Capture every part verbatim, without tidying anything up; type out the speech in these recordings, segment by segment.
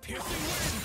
Piercing wind!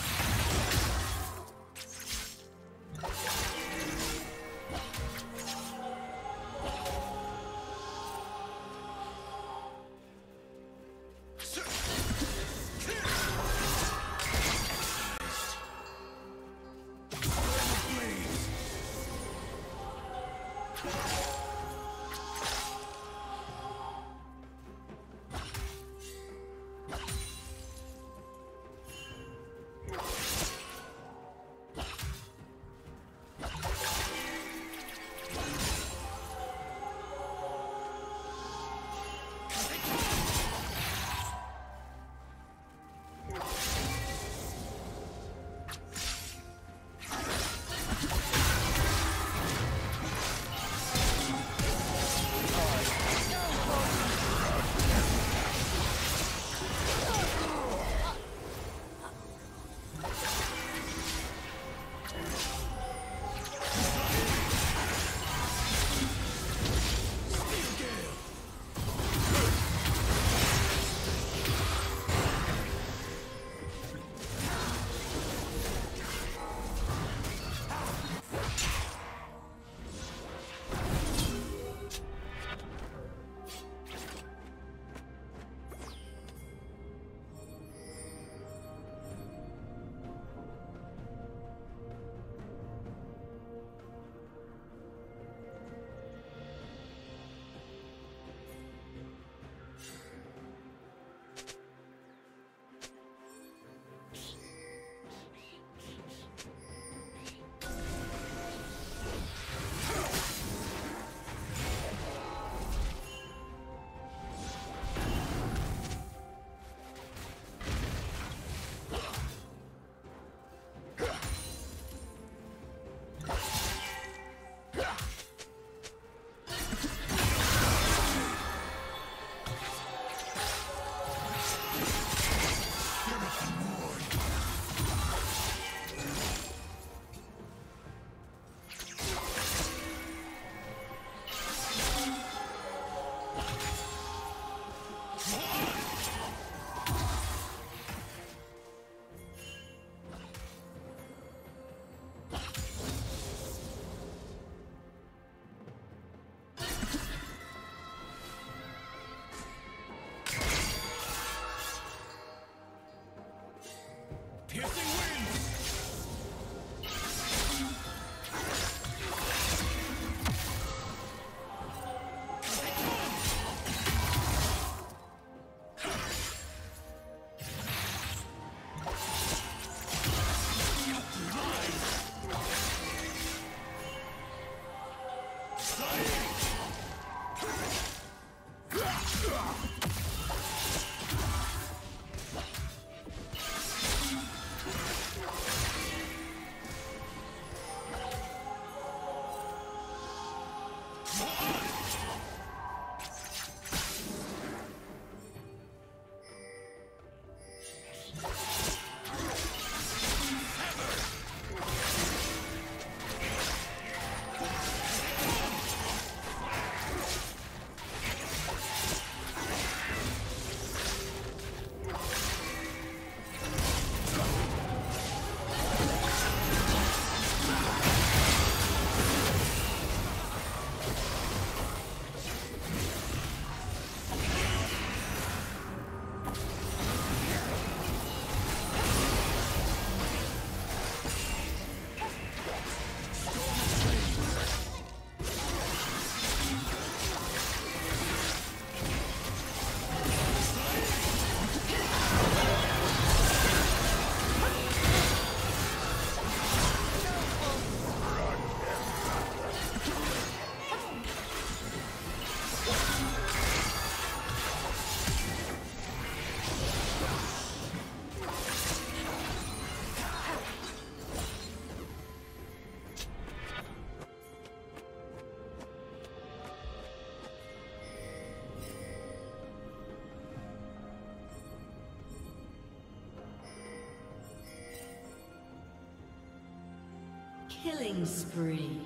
Killing spree.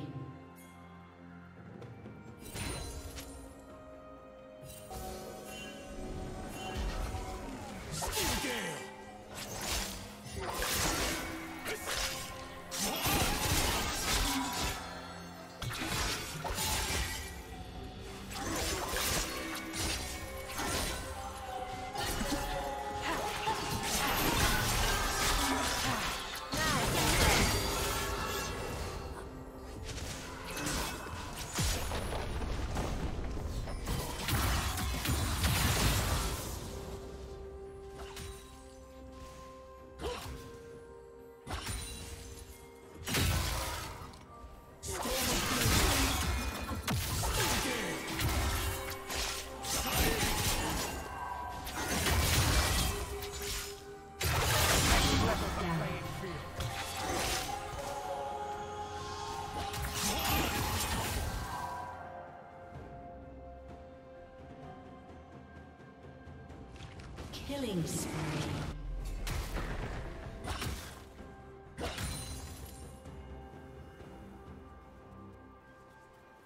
Killing spree.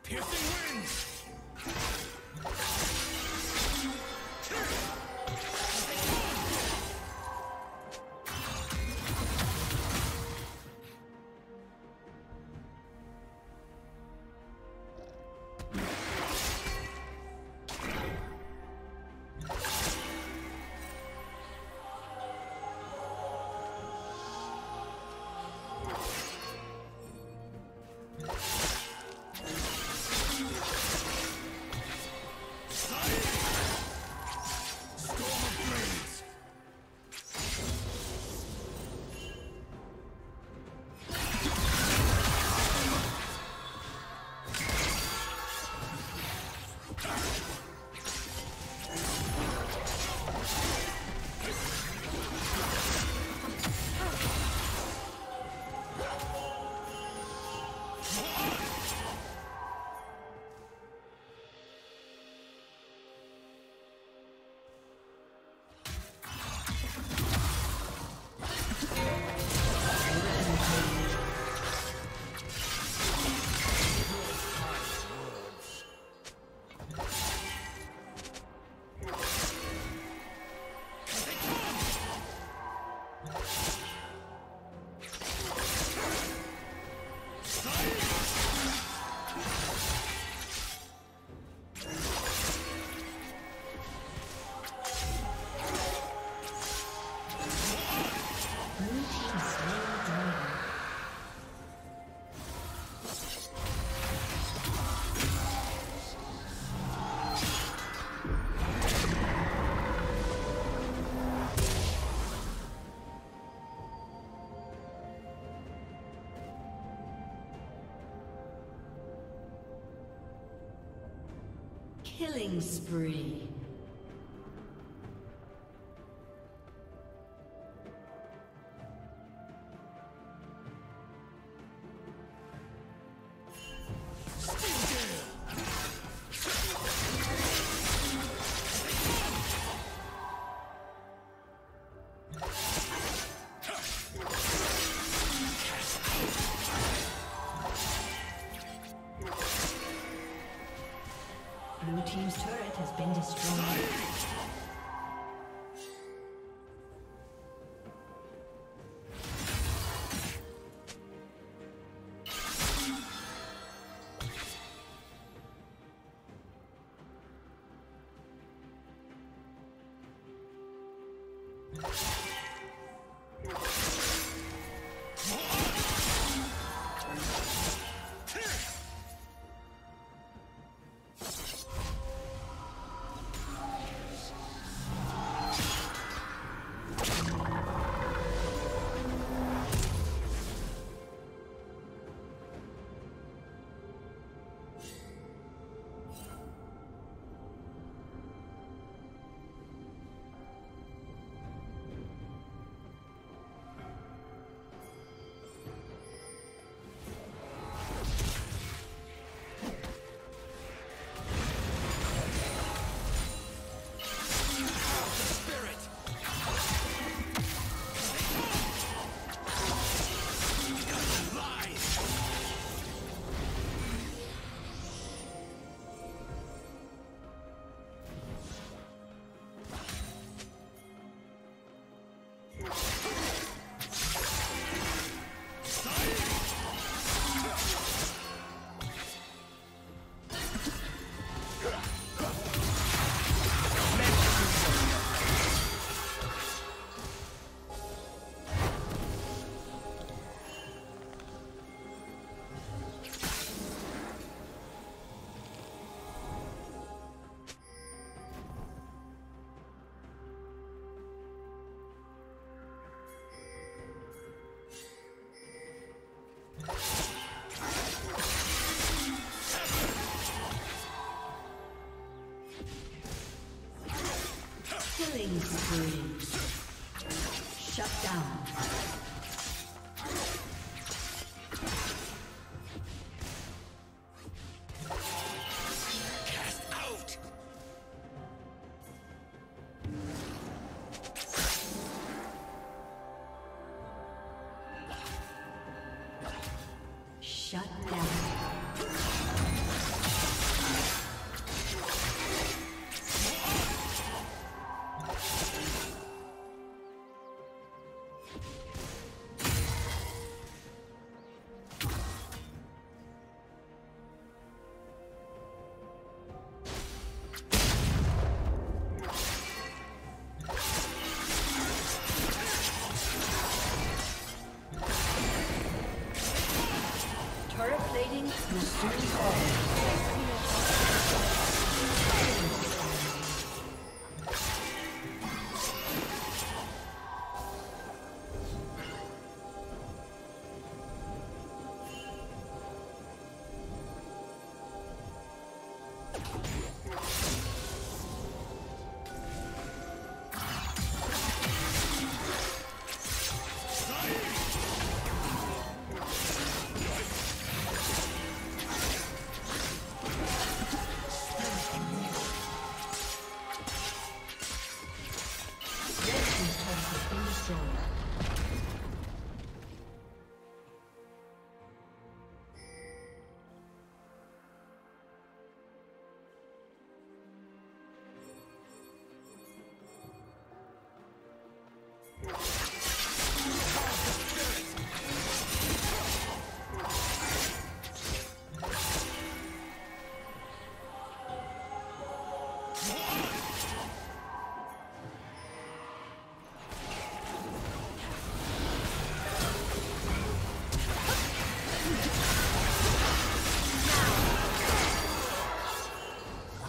Piercing winds. Killing spree. Blue team's turret has been destroyed. Shut down.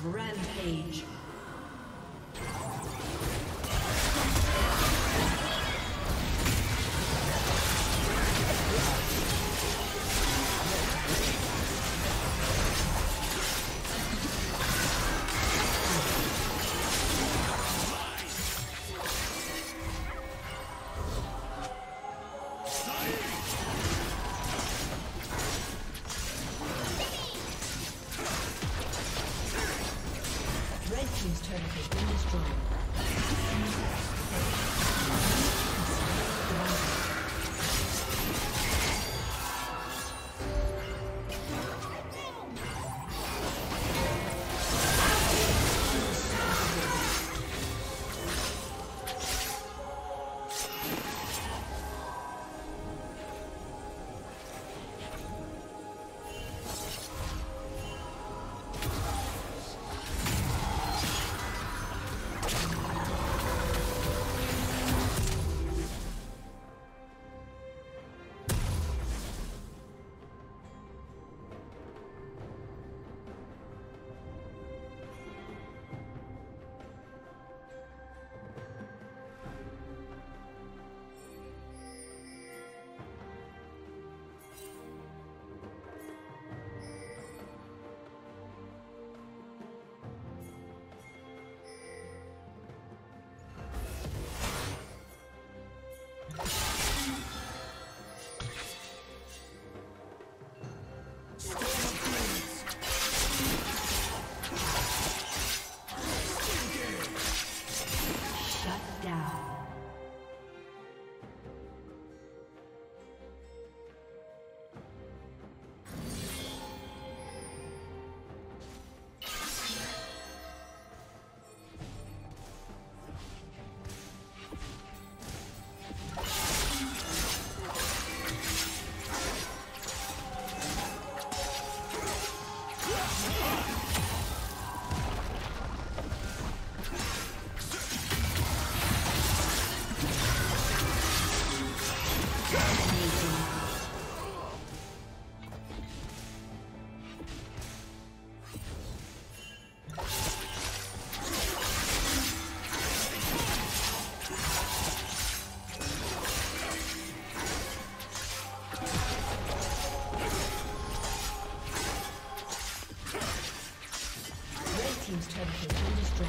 Rampage. Destroyed.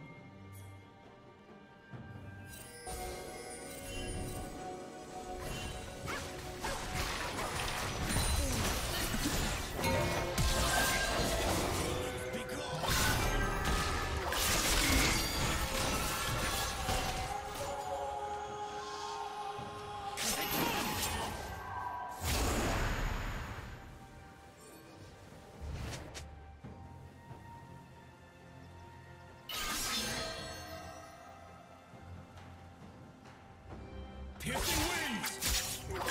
Piercing wings!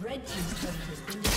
Red team's turret has been destroyed.